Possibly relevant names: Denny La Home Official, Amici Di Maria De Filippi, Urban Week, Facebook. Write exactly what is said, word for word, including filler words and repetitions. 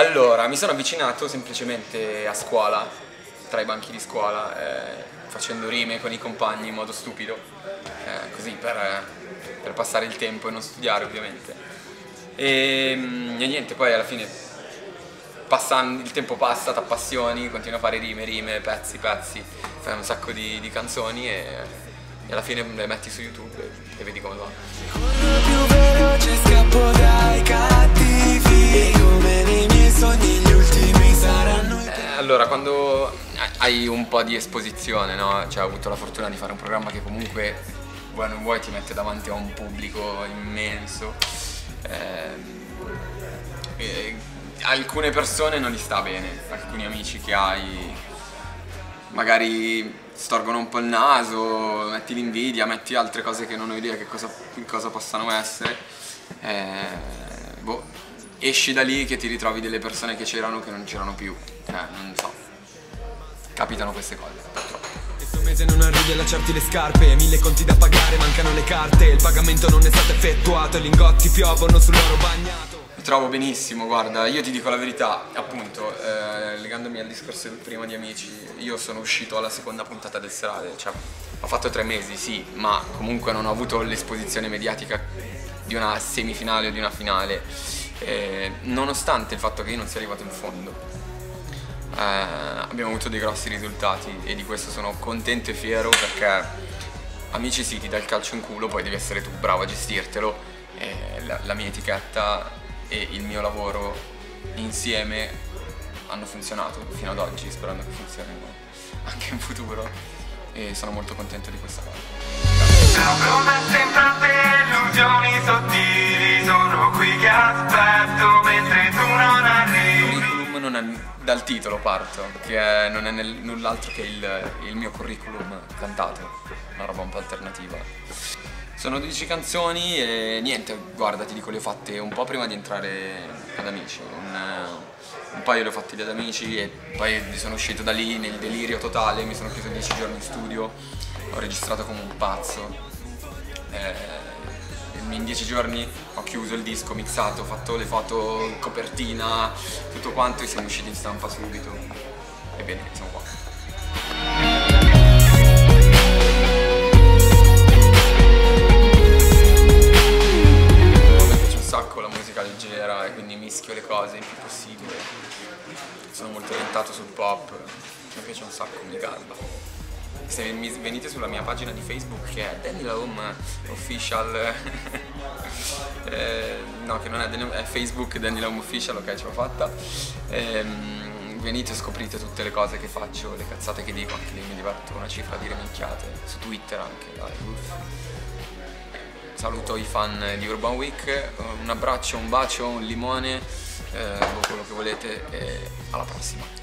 Allora, mi sono avvicinato semplicemente a scuola, tra i banchi di scuola, eh, facendo rime con i compagni in modo stupido, eh, così per, per passare il tempo e non studiare ovviamente. E, e niente, poi alla fine passando, il tempo passa, t'appassioni, continui a fare rime, rime, pezzi, pezzi, fai un sacco di, di canzoni e, e alla fine le metti su YouTube e, e vedi come va. Gli ultimi saranno... eh, allora, quando hai un po' di esposizione, no? Cioè, ho avuto la fortuna di fare un programma che comunque, vuoi non vuoi, ti mette davanti a un pubblico immenso. Eh, eh, alcune persone non gli sta bene, alcuni amici che hai magari storgono un po' il naso, metti l'invidia, metti altre cose che non ho idea che cosa, cosa possano essere. Eh, boh. Esci da lì che ti ritrovi delle persone che c'erano che non c'erano più, eh, non so, capitano queste cose purtroppo. Questo mese non arrivi a lasciarti le scarpe, mille conti da pagare, mancano le carte, il pagamento non è stato effettuato, i lingotti piovono sull'oro bagnato. Mi trovo benissimo, guarda, io ti dico la verità, appunto, eh, legandomi al discorso del prima di Amici, io sono uscito alla seconda puntata del serale, cioè ho fatto tre mesi, sì, ma comunque non ho avuto l'esposizione mediatica di una semifinale o di una finale. Eh, nonostante il fatto che io non sia arrivato in fondo, eh, abbiamo avuto dei grossi risultati e di questo sono contento e fiero, perché Amici sì, ti dà il calcio in culo, poi devi essere tu bravo a gestirtelo. eh, la, la mia etichetta e il mio lavoro insieme hanno funzionato fino ad oggi, sperando che funzionino anche in futuro, e sono molto contento di questa cosa. Sono qui che aspetto mentre tu non arrivi. Il curriculum non è, dal titolo parto, che è, non è null'altro che il, il mio curriculum cantato, una roba un po' alternativa. Sono dodici canzoni e niente, guarda, ti dico, le ho fatte un po' prima di entrare ad Amici, un, un paio le ho fatte lì ad Amici e poi sono uscito da lì nel delirio totale, mi sono chiuso dieci giorni in studio, ho registrato come un pazzo. Eh, In dieci giorni ho chiuso il disco, mixato, ho fatto le foto, copertina, tutto quanto, e siamo usciti in stampa subito. Ebbene, siamo qua. Mi piace un sacco la musica leggera e quindi mischio le cose il più possibile. Sono molto orientato sul pop, mi piace un sacco, mi calma. Se venite sulla mia pagina di Facebook, che è Denny La Home Official, eh, no, che non è, è Facebook Denny La Home Official, ok, ce l'ho fatta. Eh, venite e scoprite tutte le cose che faccio, le cazzate che dico, anche lì mi diverto una cifra di minchiate, su Twitter anche, dai. Saluto i fan di Urban Week, un abbraccio, un bacio, un limone, eh, quello che volete, e alla prossima.